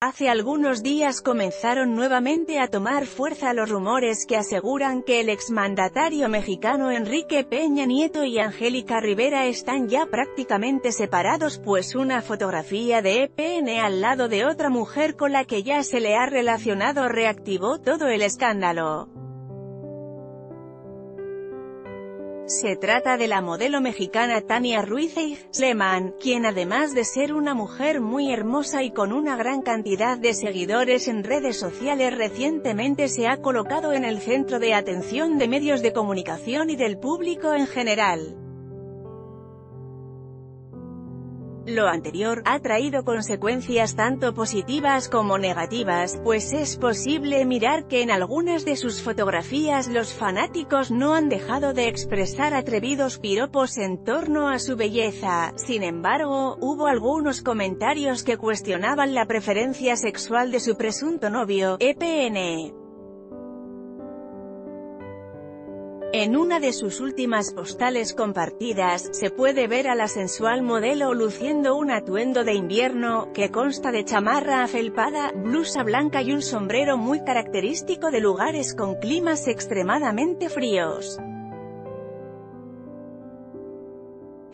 Hace algunos días comenzaron nuevamente a tomar fuerza los rumores que aseguran que el exmandatario mexicano Enrique Peña Nieto y Angélica Rivera están ya prácticamente separados, pues una fotografía de EPN al lado de otra mujer con la que ya se le ha relacionado reactivó todo el escándalo. Se trata de la modelo mexicana Tania Ruiz Eichsleman, quien además de ser una mujer muy hermosa y con una gran cantidad de seguidores en redes sociales, recientemente se ha colocado en el centro de atención de medios de comunicación y del público en general. Lo anterior ha traído consecuencias tanto positivas como negativas, pues es posible mirar que en algunas de sus fotografías los fanáticos no han dejado de expresar atrevidos piropos en torno a su belleza. Sin embargo, hubo algunos comentarios que cuestionaban la preferencia sexual de su presunto novio, EPN. En una de sus últimas postales compartidas, se puede ver a la sensual modelo luciendo un atuendo de invierno, que consta de chamarra afelpada, blusa blanca y un sombrero muy característico de lugares con climas extremadamente fríos.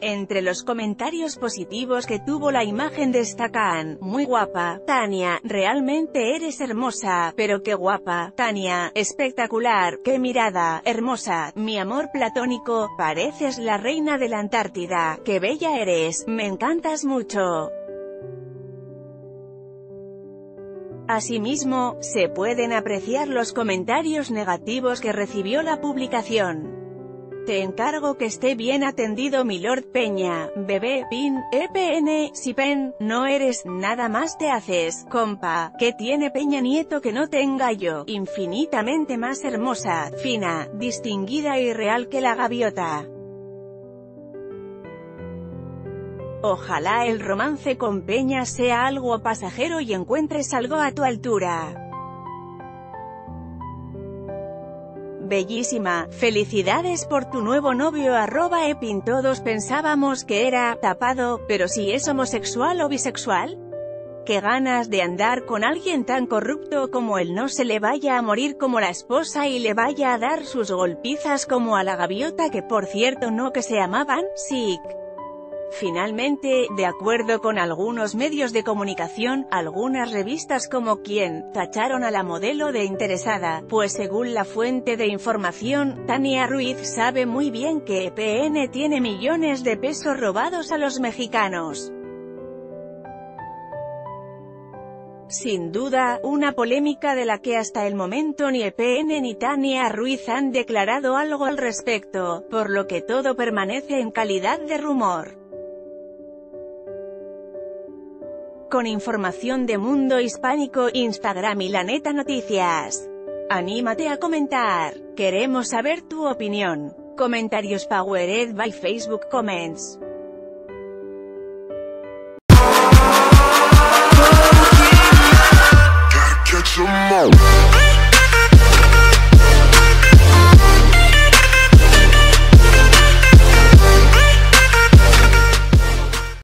Entre los comentarios positivos que tuvo la imagen destacan: muy guapa, Tania, realmente eres hermosa, pero qué guapa, Tania, espectacular, qué mirada, hermosa, mi amor platónico, pareces la reina de la Antártida, qué bella eres, me encantas mucho. Asimismo, se pueden apreciar los comentarios negativos que recibió la publicación. Te encargo que esté bien atendido milord Peña, bebé, pin, EPN, si pen, no eres, nada más te haces, compa, que tiene Peña Nieto que no tenga yo, infinitamente más hermosa, fina, distinguida y real que la gaviota. Ojalá el romance con Peña sea algo pasajero y encuentres algo a tu altura. Bellísima, felicidades por tu nuevo novio @epin. Todos pensábamos que era tapado, pero si es homosexual o bisexual, qué ganas de andar con alguien tan corrupto como él. No se le vaya a morir como la esposa y le vaya a dar sus golpizas como a la gaviota, que por cierto no que se amaban, sic. Finalmente, de acuerdo con algunos medios de comunicación, algunas revistas como Quién tacharon a la modelo de interesada, pues según la fuente de información, Tania Ruiz sabe muy bien que EPN tiene millones de pesos robados a los mexicanos. Sin duda, una polémica de la que hasta el momento ni EPN ni Tania Ruiz han declarado algo al respecto, por lo que todo permanece en calidad de rumor. Con información de Mundo Hispánico, Instagram y La Neta Noticias. Anímate a comentar. Queremos saber tu opinión. Comentarios powered by Facebook Comments.